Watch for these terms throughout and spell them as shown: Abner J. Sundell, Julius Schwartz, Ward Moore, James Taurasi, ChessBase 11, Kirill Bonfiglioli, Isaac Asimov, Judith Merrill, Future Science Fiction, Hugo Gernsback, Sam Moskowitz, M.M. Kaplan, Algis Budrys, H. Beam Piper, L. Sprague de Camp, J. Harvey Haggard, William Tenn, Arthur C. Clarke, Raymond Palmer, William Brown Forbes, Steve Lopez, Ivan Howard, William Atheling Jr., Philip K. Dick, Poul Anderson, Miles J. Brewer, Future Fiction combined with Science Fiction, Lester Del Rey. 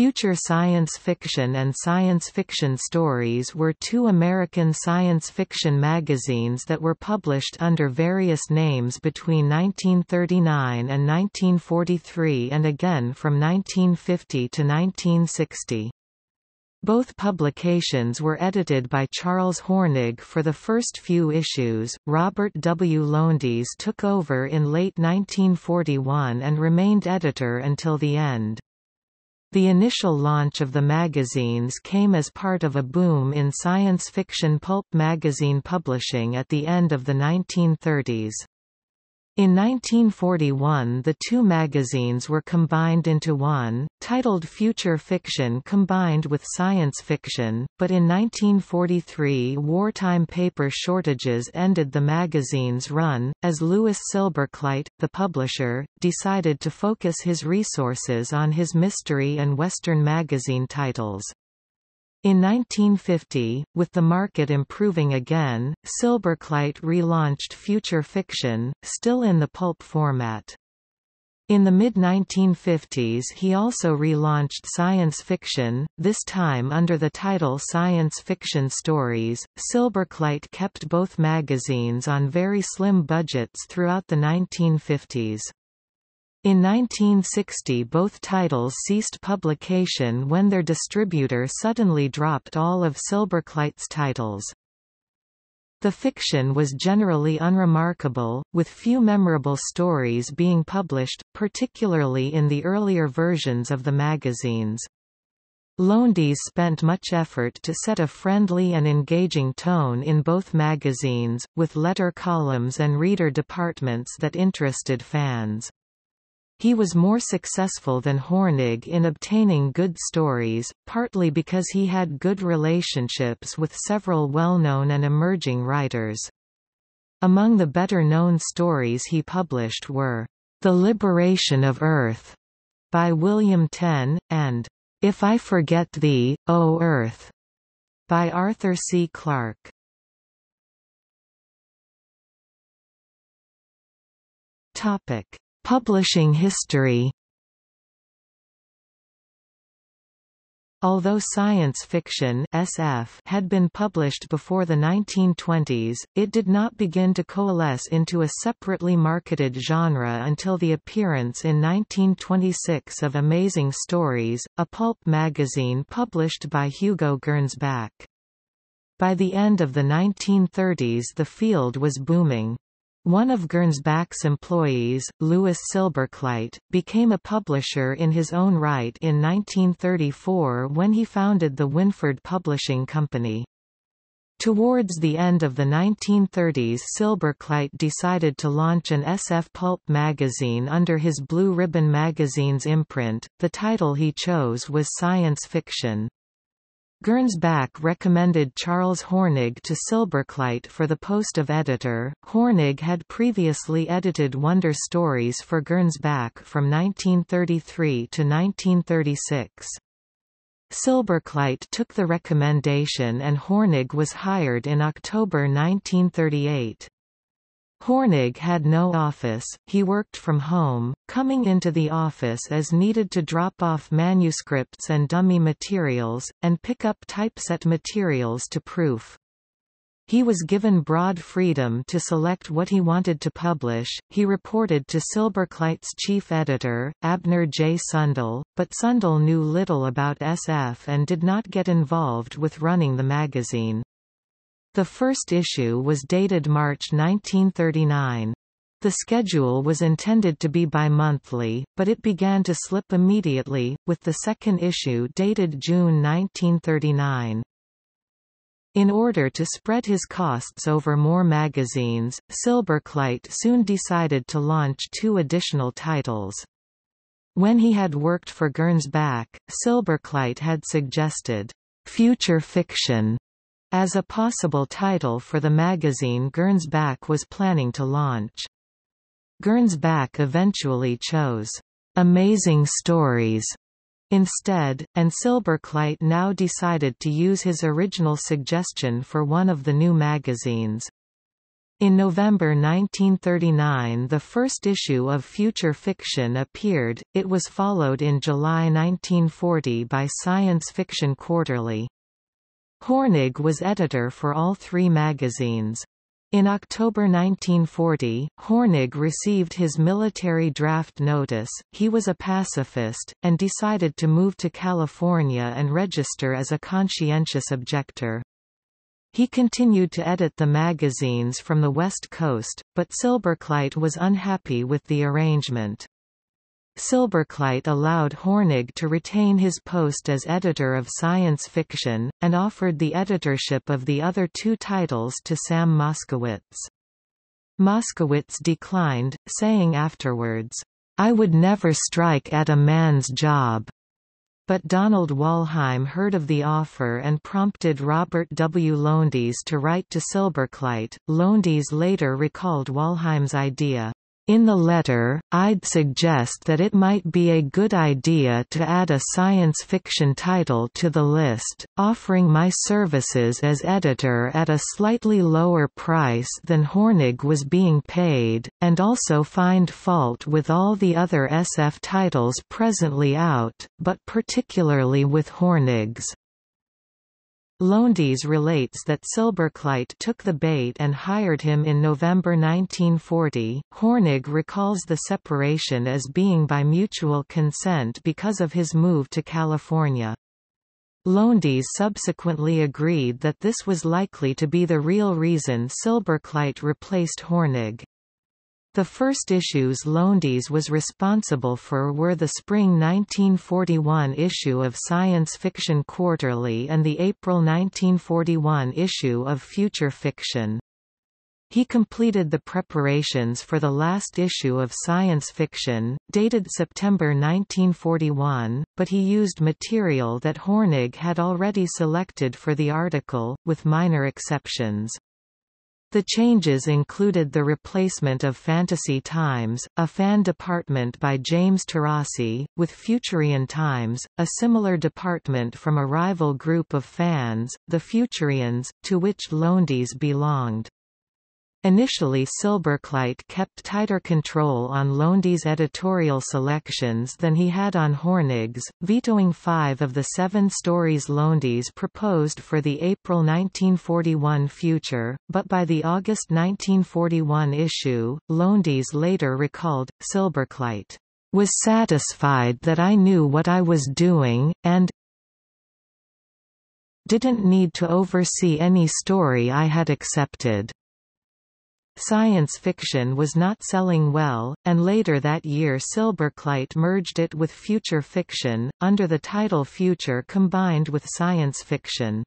Future Science Fiction and Science Fiction Stories were two American science fiction magazines that were published under various names between 1939 and 1943 and again from 1950 to 1960. Both publications were edited by Charles Hornig for the first few issues. Robert W. Lowndes took over in late 1941 and remained editor until the end. The initial launch of the magazines came as part of a boom in science fiction pulp magazine publishing at the end of the 1930s. In 1941 the two magazines were combined into one, titled Future Fiction Combined with Science Fiction, but in 1943 wartime paper shortages ended the magazine's run, as Louis Silberkleit, the publisher, decided to focus his resources on his mystery and Western magazine titles. In 1950, with the market improving again, Silberkleit relaunched Future Fiction, still in the pulp format. In the mid-1950s he also relaunched Science Fiction, this time under the title Science Fiction Stories. Silberkleit kept both magazines on very slim budgets throughout the 1950s. In 1960 both titles ceased publication when their distributor suddenly dropped all of Silberkleit's titles. The fiction was generally unremarkable, with few memorable stories being published, particularly in the earlier versions of the magazines. Lowndes spent much effort to set a friendly and engaging tone in both magazines, with letter columns and reader departments that interested fans. He was more successful than Hornig in obtaining good stories, partly because he had good relationships with several well-known and emerging writers. Among the better-known stories he published were The Liberation of Earth by William Tenn, and If I Forget Thee, O Earth by Arthur C. Clarke. Publishing history. Although science fiction (SF) had been published before the 1920s, it did not begin to coalesce into a separately marketed genre until the appearance in 1926 of Amazing Stories, a pulp magazine published by Hugo Gernsback. By the end of the 1930s the field was booming. One of Gernsback's employees, Louis Silberkleit, became a publisher in his own right in 1934 when he founded the Winford Publishing Company. Towards the end of the 1930s Silberkleit decided to launch an SF pulp magazine under his Blue Ribbon Magazine's imprint. The title he chose was Science Fiction. Gernsback recommended Charles Hornig to Silberkleit for the post of editor. Hornig had previously edited Wonder Stories for Gernsback from 1933 to 1936. Silberkleit took the recommendation and Hornig was hired in October 1938. Hornig had no office, he worked from home, coming into the office as needed to drop off manuscripts and dummy materials, and pick up typeset materials to proof. He was given broad freedom to select what he wanted to publish. He reported to Silberkleit's chief editor, Abner J. Sundell, but Sundell knew little about SF and did not get involved with running the magazine. The first issue was dated March 1939. The schedule was intended to be bi-monthly, but it began to slip immediately, with the second issue dated June 1939. In order to spread his costs over more magazines, Silberkleit soon decided to launch two additional titles. When he had worked for Gernsback, Silberkleit had suggested, "Future Fiction" as a possible title for the magazine Gernsback was planning to launch. Gernsback eventually chose Amazing Stories instead, and Silberkleit now decided to use his original suggestion for one of the new magazines. In November 1939 the first issue of Future Fiction appeared, it was followed in July 1940 by Science Fiction Quarterly. Hornig was editor for all three magazines. In October 1940, Hornig received his military draft notice, he was a pacifist, and decided to move to California and register as a conscientious objector. He continued to edit the magazines from the West Coast, but Silberkleit was unhappy with the arrangement. Silberkleit allowed Hornig to retain his post as editor of Science Fiction, and offered the editorship of the other two titles to Sam Moskowitz. Moskowitz declined, saying afterwards, "I would never strike at a man's job." But Donald Wollheim heard of the offer and prompted Robert W. Lowndes to write to Silberkleit. Lowndes later recalled Wollheim's idea. In the letter, I'd suggest that it might be a good idea to add a science fiction title to the list, offering my services as editor at a slightly lower price than Hornig was being paid, and also find fault with all the other SF titles presently out, but particularly with Hornig's. Lowndes relates that Silberkleit took the bait and hired him in November 1940. Hornig recalls the separation as being by mutual consent because of his move to California. Lowndes subsequently agreed that this was likely to be the real reason Silberkleit replaced Hornig. The first issues Lowndes was responsible for were the spring 1941 issue of Science Fiction Quarterly and the April 1941 issue of Future Fiction. He completed the preparations for the last issue of Science Fiction, dated September 1941, but he used material that Hornig had already selected for the article, with minor exceptions. The changes included the replacement of Fantasy Times, a fan department by James Taurasi, with Futurian Times, a similar department from a rival group of fans, the Futurians, to which Lowndes belonged. Initially Silberkleit kept tighter control on Lowndes' editorial selections than he had on Hornig's, vetoing 5 of the 7 stories Lowndes proposed for the April 1941 Future, but by the August 1941 issue, Lowndes later recalled, Silberkleit was satisfied that I knew what I was doing, and didn't need to oversee any story I had accepted. Science Fiction was not selling well, and later that year Silberkleit merged it with Future Fiction, under the title Future Combined with Science Fiction.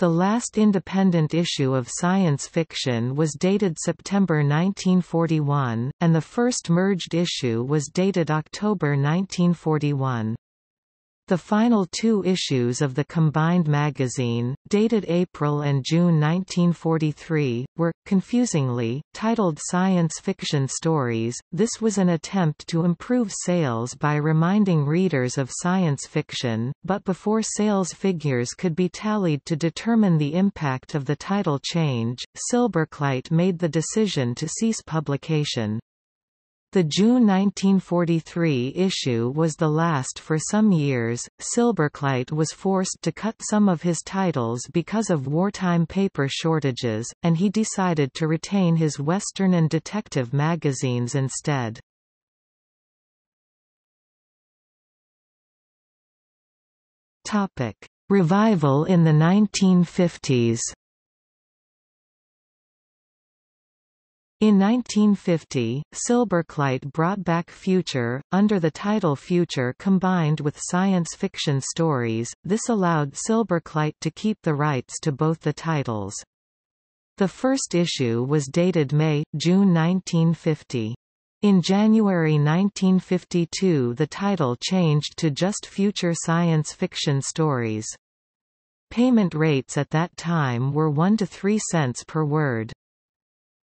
The last independent issue of Science Fiction was dated September 1941, and the first merged issue was dated October 1941. The final two issues of the combined magazine, dated April and June 1943, were, confusingly, titled Science Fiction Stories. This was an attempt to improve sales by reminding readers of science fiction, but before sales figures could be tallied to determine the impact of the title change, Silberkleit made the decision to cease publication. The June 1943 issue was the last for some years. Silberkleit was forced to cut some of his titles because of wartime paper shortages, and he decided to retain his Western and detective magazines instead. Topic: Revival in the 1950s. In 1950, Silberkleit brought back Future, under the title Future Combined with Science Fiction Stories. This allowed Silberkleit to keep the rights to both the titles. The first issue was dated May-June 1950. In January 1952 the title changed to just Future Science Fiction Stories. Payment rates at that time were 1 to 3 cents per word.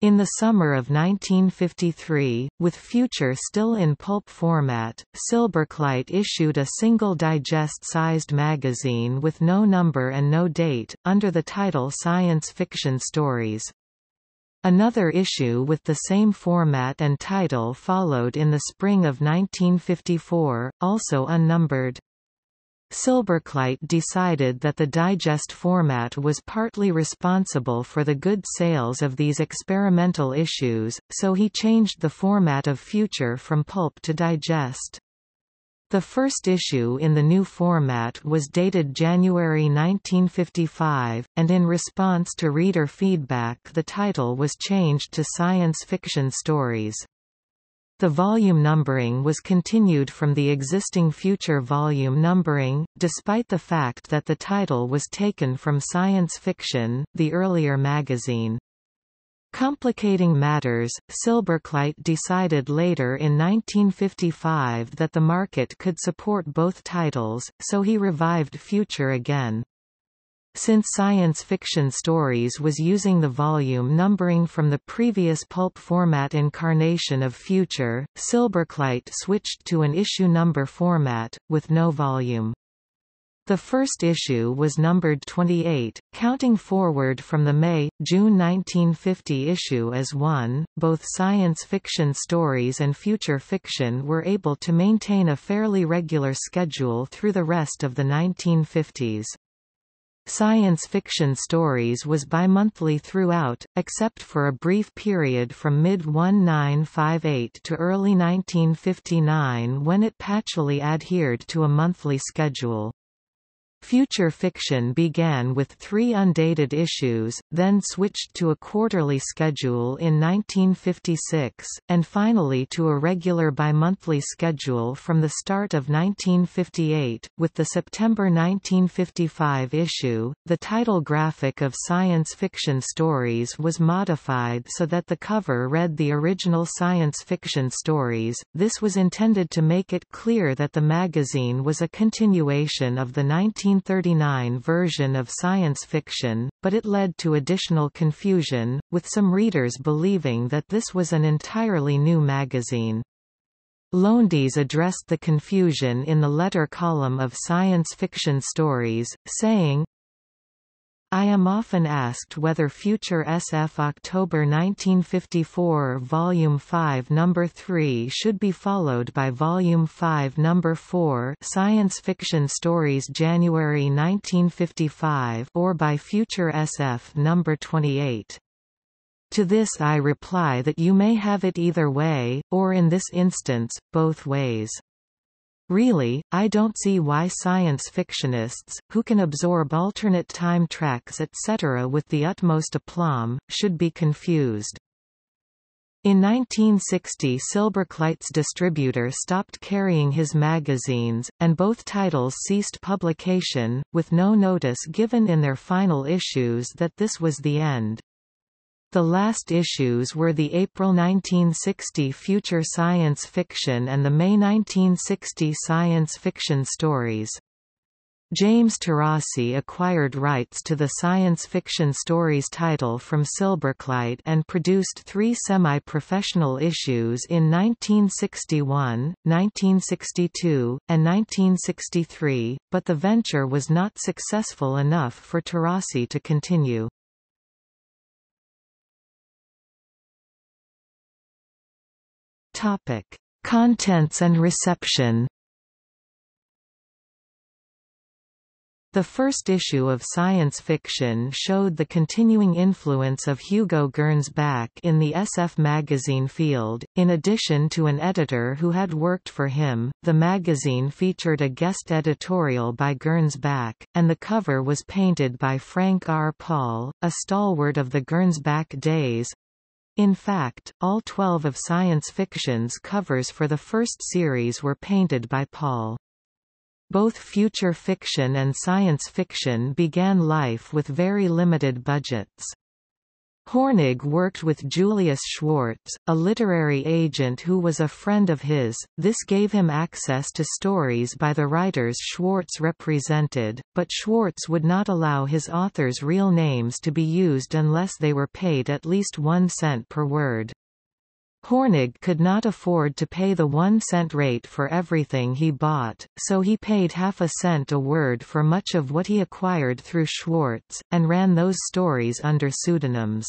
In the summer of 1953, with Future still in pulp format, Silberkleit issued a single digest-sized magazine with no number and no date, under the title Science Fiction Stories. Another issue with the same format and title followed in the spring of 1954, also unnumbered. Silberkleit decided that the digest format was partly responsible for the good sales of these experimental issues, so he changed the format of Future from pulp to digest. The first issue in the new format was dated January 1955, and in response to reader feedback the title was changed to Science Fiction Stories. The volume numbering was continued from the existing Future volume numbering, despite the fact that the title was taken from Science Fiction, the earlier magazine. Complicating matters, Silberkleit decided later in 1955 that the market could support both titles, so he revived Future again. Since Science Fiction Stories was using the volume numbering from the previous pulp format incarnation of Future, Silberkleit switched to an issue number format, with no volume. The first issue was numbered 28, counting forward from the May-June 1950 issue as one. Both Science Fiction Stories and Future Fiction were able to maintain a fairly regular schedule through the rest of the 1950s. Science Fiction Stories was bi-monthly throughout, except for a brief period from mid-1958 to early 1959 when it patchily adhered to a monthly schedule. Future Fiction began with 3 undated issues, then switched to a quarterly schedule in 1956, and finally to a regular bimonthly schedule from the start of 1958. With the September 1955 issue, the title graphic of Science Fiction Stories was modified so that the cover read the original Science Fiction Stories. This was intended to make it clear that the magazine was a continuation of the 1939 version of Science Fiction, but it led to additional confusion, with some readers believing that this was an entirely new magazine. Lowndes addressed the confusion in the letter column of Science Fiction Stories, saying, "I am often asked whether Future SF October 1954 Volume 5 Number 3 should be followed by Volume 5 Number 4 Science Fiction Stories January 1955 or by Future SF Number 28. To this I reply that you may have it either way, or in this instance, both ways. Really, I don't see why science fictionists, who can absorb alternate time tracks etc. with the utmost aplomb, should be confused." In 1960 Silberkleit's distributor stopped carrying his magazines, and both titles ceased publication, with no notice given in their final issues that this was the end. The last issues were the April 1960 Future Science Fiction and the May 1960 Science Fiction Stories. James Taurasi acquired rights to the Science Fiction Stories title from Silberkleit and produced 3 semi-professional issues in 1961, 1962, and 1963, but the venture was not successful enough for Taurasi to continue. Topic: Contents and reception. The first issue of Science Fiction showed the continuing influence of Hugo Gernsback in the SF magazine field. In addition to an editor who had worked for him, the magazine featured a guest editorial by Gernsback, and the cover was painted by Frank R. Paul, a stalwart of the Gernsback days. In fact, all 12 of Science Fiction's covers for the first series were painted by Paul. Both Future Fiction and Science Fiction began life with very limited budgets. Hornig worked with Julius Schwartz, a literary agent who was a friend of his. This gave him access to stories by the writers Schwartz represented, but Schwartz would not allow his authors' real names to be used unless they were paid at least 1 cent per word. Hornig could not afford to pay the 1 cent rate for everything he bought, so he paid half a cent a word for much of what he acquired through Schwartz, and ran those stories under pseudonyms.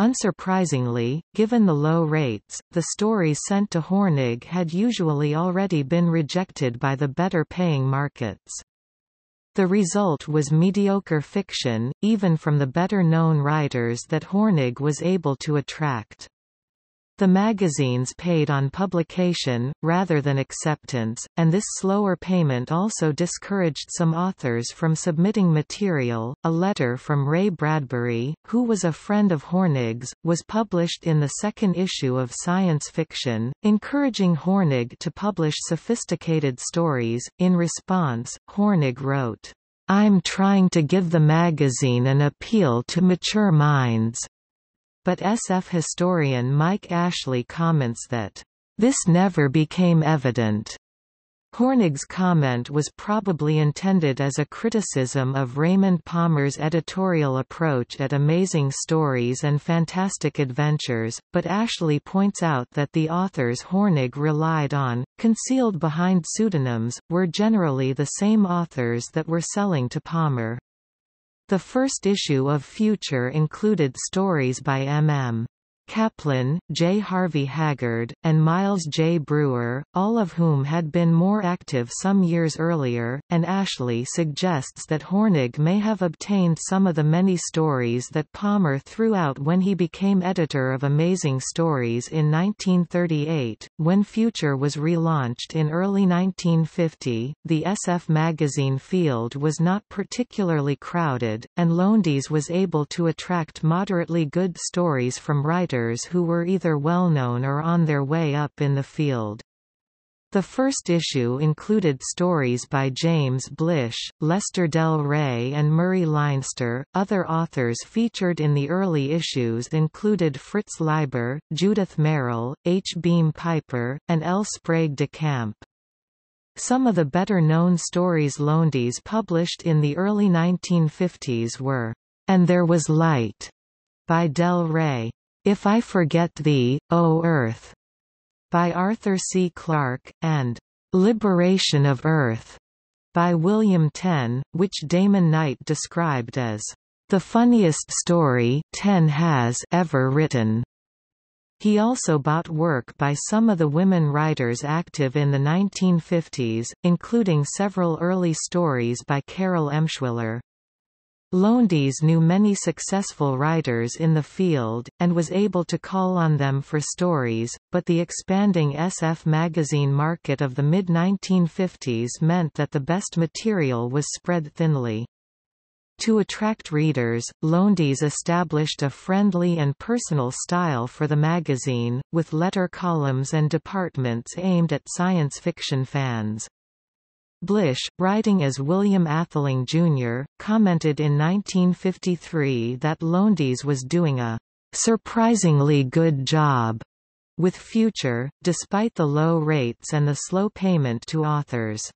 Unsurprisingly, given the low rates, the stories sent to Hornig had usually already been rejected by the better-paying markets. The result was mediocre fiction, even from the better-known writers that Hornig was able to attract. The magazines paid on publication, rather than acceptance, and this slower payment also discouraged some authors from submitting material. A letter from Ray Bradbury, who was a friend of Hornig's, was published in the second issue of Science Fiction, encouraging Hornig to publish sophisticated stories. In response, Hornig wrote, "I'm trying to give the magazine an appeal to mature minds." But SF historian Mike Ashley comments that, "This never became evident." Hornig's comment was probably intended as a criticism of Raymond Palmer's editorial approach at Amazing Stories and Fantastic Adventures, but Ashley points out that the authors Hornig relied on, concealed behind pseudonyms, were generally the same authors that were selling to Palmer. The first issue of Future included stories by M.M. Kaplan, J. Harvey Haggard, and Miles J. Brewer, all of whom had been more active some years earlier, and Ashley suggests that Hornig may have obtained some of the many stories that Palmer threw out when he became editor of Amazing Stories in 1938. When Future was relaunched in early 1950, the SF magazine field was not particularly crowded, and Lowndes was able to attract moderately good stories from writers who were either well-known or on their way up in the field. The first issue included stories by James Blish, Lester Del Rey and Murray Leinster. Other authors featured in the early issues included Fritz Leiber, Judith Merrill, H. Beam Piper, and L. Sprague de Camp. Some of the better-known stories Lowndes published in the early 1950s were, "And There Was Light" by Del Rey, "If I Forget Thee, O Earth" by Arthur C. Clarke, and "Liberation of Earth" by William Tenn, which Damon Knight described as the funniest story Tenn has ever written. He also bought work by some of the women writers active in the 1950s, including several early stories by Carol Emshwiller. Lowndes knew many successful writers in the field, and was able to call on them for stories, but the expanding SF magazine market of the mid-1950s meant that the best material was spread thinly. To attract readers, Lowndes established a friendly and personal style for the magazine, with letter columns and departments aimed at science fiction fans. Blish, writing as William Atheling Jr., commented in 1953 that Lowndes was doing a "surprisingly good job" with Future, despite the low rates and the slow payment to authors.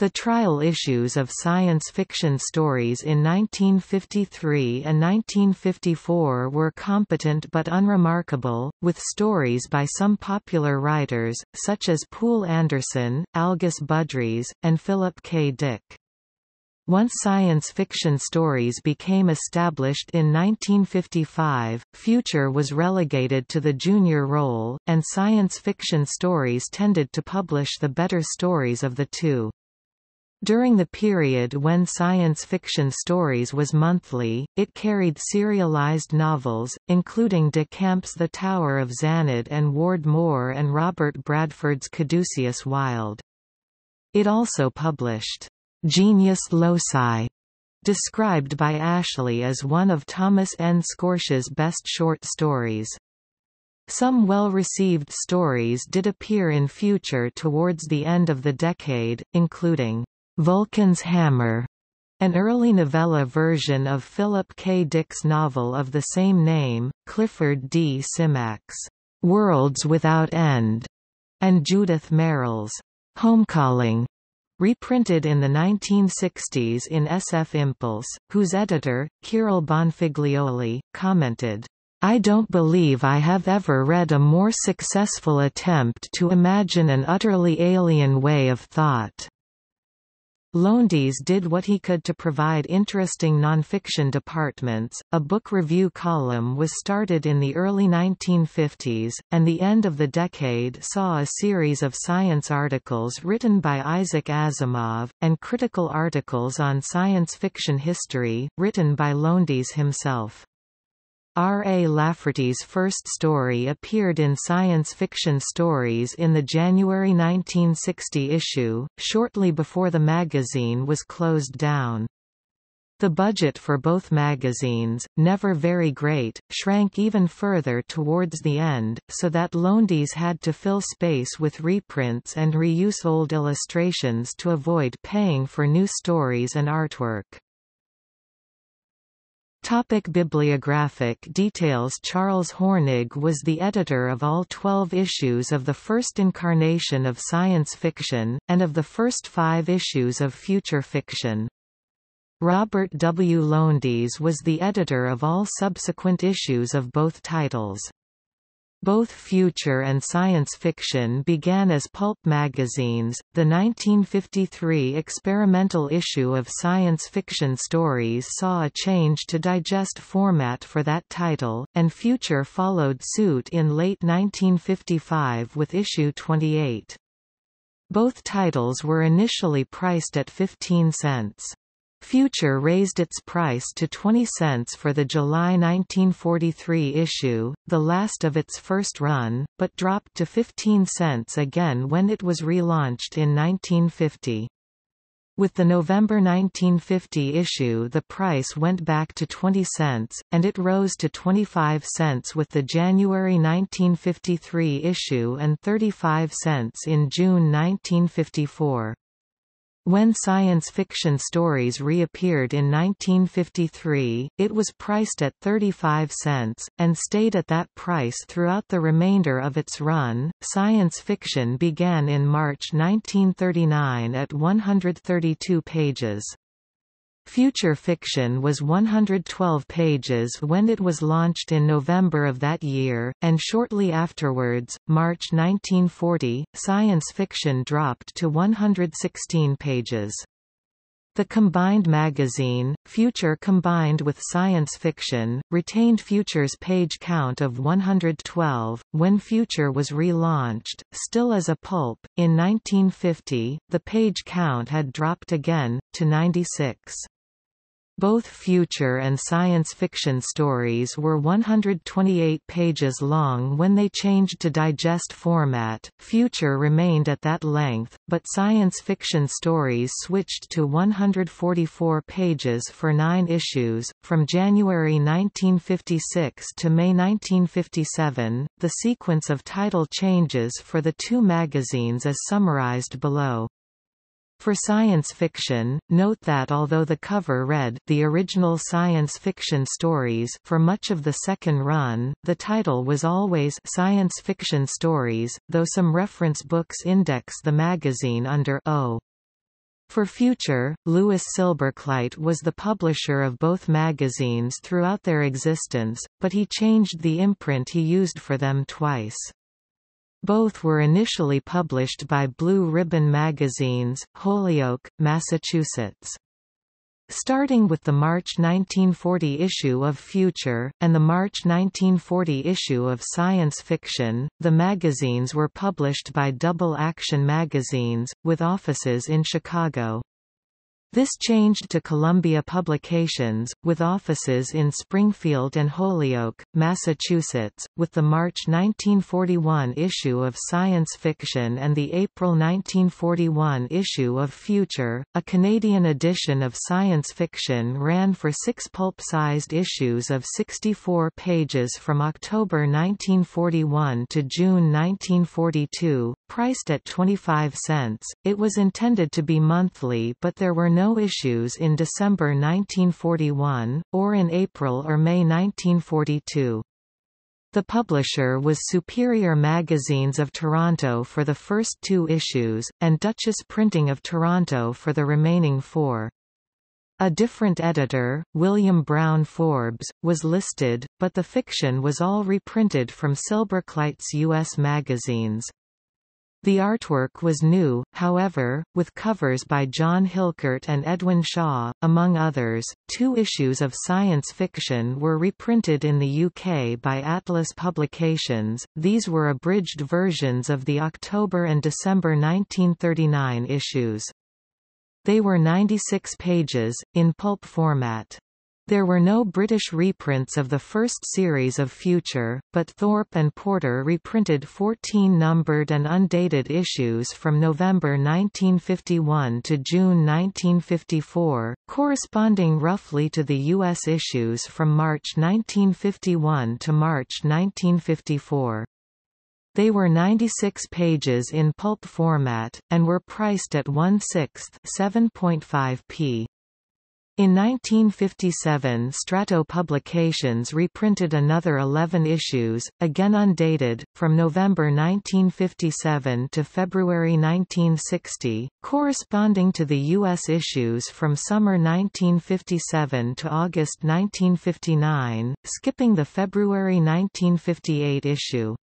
The trial issues of Science Fiction Stories in 1953 and 1954 were competent but unremarkable, with stories by some popular writers, such as Poul Anderson, Algis Budrys, and Philip K. Dick. Once Science Fiction Stories became established in 1955, Future was relegated to the junior role, and Science Fiction Stories tended to publish the better stories of the two. During the period when Science Fiction Stories was monthly, it carried serialized novels, including de Camp's The Tower of Zanid and Ward Moore and Robert Bradford's Caduceus Wild. It also published "Genius Loci," described by Ashley as one of Thomas N. Scorch's best short stories. Some well-received stories did appear in Future towards the end of the decade, including Vulcan's Hammer, an early novella version of Philip K. Dick's novel of the same name, Clifford D. Simak's Worlds Without End, and Judith Merrill's Homecalling, reprinted in the 1960s in SF Impulse, whose editor, Kirill Bonfiglioli, commented, "I don't believe I have ever read a more successful attempt to imagine an utterly alien way of thought." Lowndes did what he could to provide interesting nonfiction departments. A book review column was started in the early 1950s, and the end of the decade saw a series of science articles written by Isaac Asimov, and critical articles on science fiction history, written by Lowndes himself. R. A. Lafferty's first story appeared in Science Fiction Stories in the January 1960 issue, shortly before the magazine was closed down. The budget for both magazines, never very great, shrank even further towards the end, so that Lowndes had to fill space with reprints and reuse old illustrations to avoid paying for new stories and artwork. Topic: bibliographic details. Charles Hornig was the editor of all 12 issues of the first incarnation of Science Fiction, and of the first 5 issues of Future Fiction. Robert W. Lowndes was the editor of all subsequent issues of both titles. Both Future and Science Fiction began as pulp magazines. The 1953 experimental issue of Science Fiction Stories saw a change to digest format for that title, and Future followed suit in late 1955 with issue 28. Both titles were initially priced at 15 cents. Future raised its price to 20 cents for the July 1943 issue, the last of its first run, but dropped to 15 cents again when it was relaunched in 1950. With the November 1950 issue, the price went back to 20 cents, and it rose to 25 cents with the January 1953 issue and 35 cents in June 1954. When Science Fiction Stories reappeared in 1953, it was priced at 35 cents, and stayed at that price throughout the remainder of its run. Science Fiction began in March 1939 at 132 pages. Future Fiction was 112 pages when it was launched in November of that year, and shortly afterwards, March 1940, Science Fiction dropped to 116 pages. The combined magazine, Future combined with Science Fiction, retained Future's page count of 112. When Future was relaunched, still as a pulp, in 1950, the page count had dropped again, to 96. Both Future and Science Fiction Stories were 128 pages long when they changed to digest format. Future remained at that length, but Science Fiction Stories switched to 144 pages for 9 issues. From January 1956 to May 1957, the sequence of title changes for the two magazines is summarized below. For Science Fiction, note that although the cover read "The Original Science Fiction Stories" for much of the second run, the title was always "Science Fiction Stories," though some reference books index the magazine under "O". For Future, Louis Silberkleit was the publisher of both magazines throughout their existence, but he changed the imprint he used for them twice. Both were initially published by Blue Ribbon Magazines, Holyoke, Massachusetts. Starting with the March 1940 issue of Future, and the March 1940 issue of Science Fiction, the magazines were published by Double Action Magazines, with offices in Chicago. This changed to Columbia Publications, with offices in Springfield and Holyoke, Massachusetts, with the March 1941 issue of Science Fiction and the April 1941 issue of Future. A Canadian edition of Science Fiction ran for 6 pulp-sized issues of 64 pages from October 1941 to June 1942, priced at 25 cents. It was intended to be monthly, but there were no issues in December 1941, or in April or May 1942. The publisher was Superior Magazines of Toronto for the first 2 issues, and Duchess Printing of Toronto for the remaining 4. A different editor, William Brown Forbes, was listed, but the fiction was all reprinted from Silberkleit's U.S. magazines. The artwork was new, however, with covers by John Hilkert and Edwin Shaw, among others. 2 issues of Science Fiction were reprinted in the UK by Atlas Publications. These were abridged versions of the October and December 1939 issues. They were 96 pages, in pulp format. There were no British reprints of the first series of Future, but Thorpe and Porter reprinted 14 numbered and undated issues from November 1951 to June 1954, corresponding roughly to the U.S. issues from March 1951 to March 1954. They were 96 pages in pulp format, and were priced at 1/6 7.5p. In 1957, Strato Publications reprinted another 11 issues, again undated, from November 1957 to February 1960, corresponding to the U.S. issues from summer 1957 to August 1959, skipping the February 1958 issue.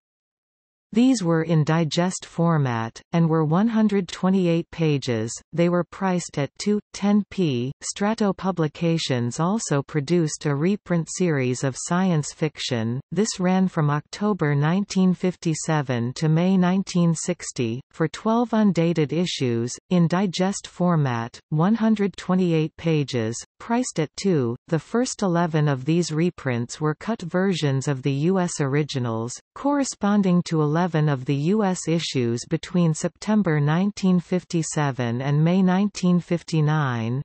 These were in digest format, and were 128 pages. They were priced at 2.10p. Strato Publications also produced a reprint series of Science Fiction. This ran from October 1957 to May 1960, for 12 undated issues, in digest format, 128 pages, priced at 2. The first 11 of these reprints were cut versions of the U.S. originals, corresponding to 11 of the U.S. issues between September 1957 and May 1959.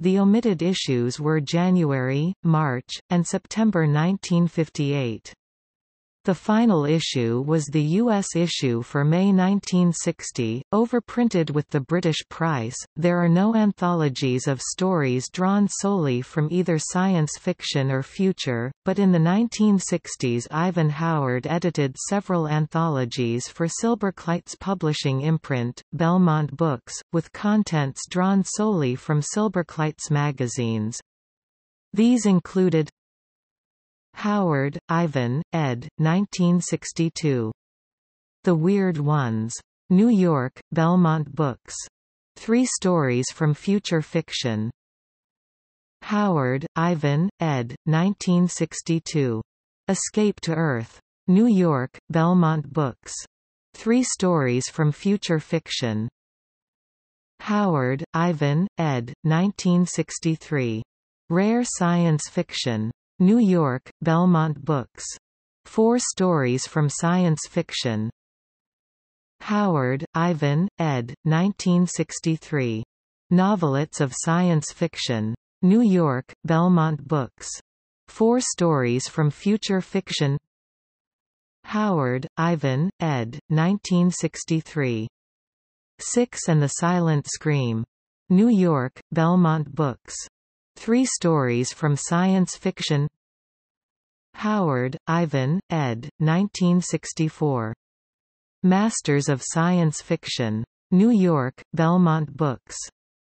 The omitted issues were January, March, and September 1958. The final issue was the U.S. issue for May 1960, overprinted with the British price. There are no anthologies of stories drawn solely from either Science Fiction or Future, but in the 1960s Ivan Howard edited several anthologies for Silberkleit's publishing imprint, Belmont Books, with contents drawn solely from Silberkleit's magazines. These included Howard, Ivan, ed. 1962. The Weird Ones. New York, Belmont Books. 3 Stories from Future Fiction. Howard, Ivan, ed. 1962. Escape to Earth. New York, Belmont Books. 3 Stories from Future Fiction. Howard, Ivan, ed. 1963. Rare Science Fiction. New York, Belmont Books. 4 Stories from Science Fiction. Howard, Ivan, ed. 1963. Novelettes of Science Fiction. New York, Belmont Books. 4 Stories from Future Fiction. Howard, Ivan, ed. 1963. Six and the Silent Scream. New York, Belmont Books. 3 Stories from Science Fiction. Howard, Ivan, ed. 1964. Masters of Science Fiction. New York, Belmont Books.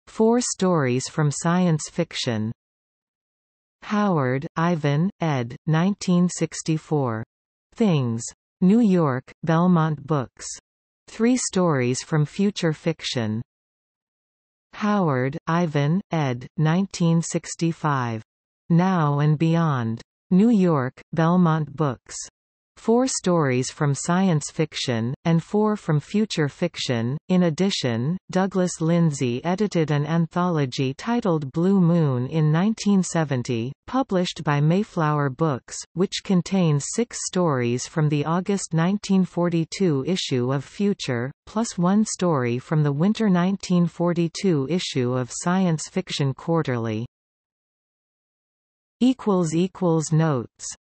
4 Stories from Science Fiction. Howard, Ivan, ed. 1964. Things. New York, Belmont Books. 3 Stories from Future Fiction. Howard, Ivan, ed. 1965. Now and Beyond. New York, Belmont Books. 4 stories from Science Fiction, and 4 from Future Fiction. In addition, Douglas Lindsay edited an anthology titled Blue Moon in 1970, published by Mayflower Books, which contains 6 stories from the August 1942 issue of Future, plus 1 story from the winter 1942 issue of Science Fiction Quarterly. == Notes